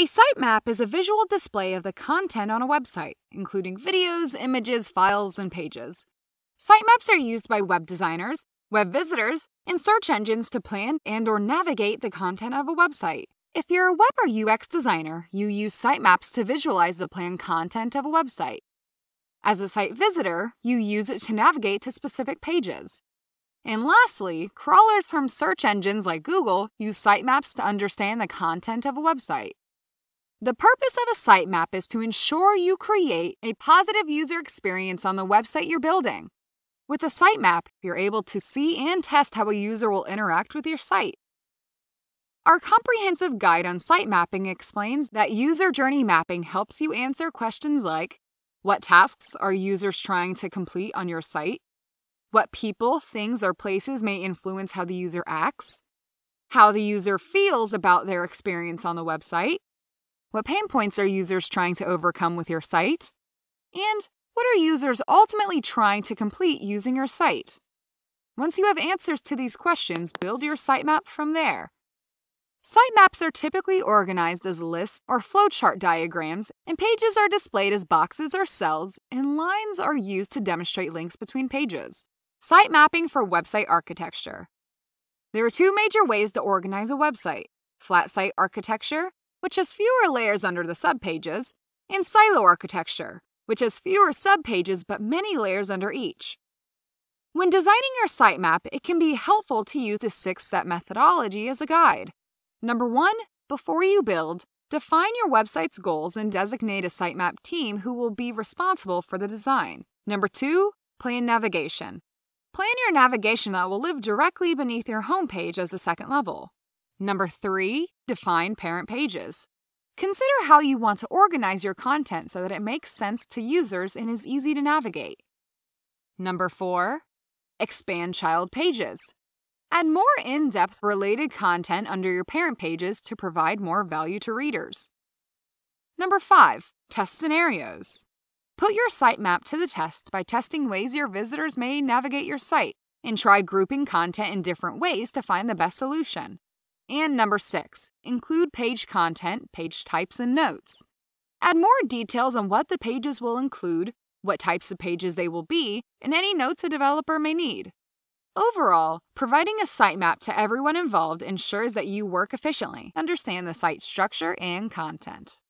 A sitemap is a visual display of the content on a website, including videos, images, files, and pages. Sitemaps are used by web designers, web visitors, and search engines to plan and/or navigate the content of a website. If you're a web or UX designer, you use sitemaps to visualize the planned content of a website. As a site visitor, you use it to navigate to specific pages. And lastly, crawlers from search engines like Google use sitemaps to understand the content of a website. The purpose of a sitemap is to ensure you create a positive user experience on the website you're building. With a sitemap, you're able to see and test how a user will interact with your site. Our comprehensive guide on site mapping explains that user journey mapping helps you answer questions like, what tasks are users trying to complete on your site? What people, things, or places may influence how the user acts? How the user feels about their experience on the website? What pain points are users trying to overcome with your site? And what are users ultimately trying to complete using your site? Once you have answers to these questions, build your sitemap from there. Sitemaps are typically organized as lists or flowchart diagrams, and pages are displayed as boxes or cells, and lines are used to demonstrate links between pages. Site mapping for website architecture. There are two major ways to organize a website: flat site architecture, which has fewer layers under the subpages, and silo architecture, which has fewer subpages but many layers under each. When designing your sitemap, it can be helpful to use the six-step methodology as a guide. Number one, before you build, define your website's goals and designate a sitemap team who will be responsible for the design. Number two, plan navigation. Plan your navigation that will live directly beneath your homepage as a second level. Number three, define parent pages. Consider how you want to organize your content so that it makes sense to users and is easy to navigate. Number four, expand child pages. Add more in-depth related content under your parent pages to provide more value to readers. Number 5. Test scenarios. Put your sitemap to the test by testing ways your visitors may navigate your site and try grouping content in different ways to find the best solution. And number 6. Include page content, page types, and notes. Add more details on what the pages will include, what types of pages they will be, and any notes a developer may need. Overall, providing a sitemap to everyone involved ensures that you work efficiently, understand the site's structure and content.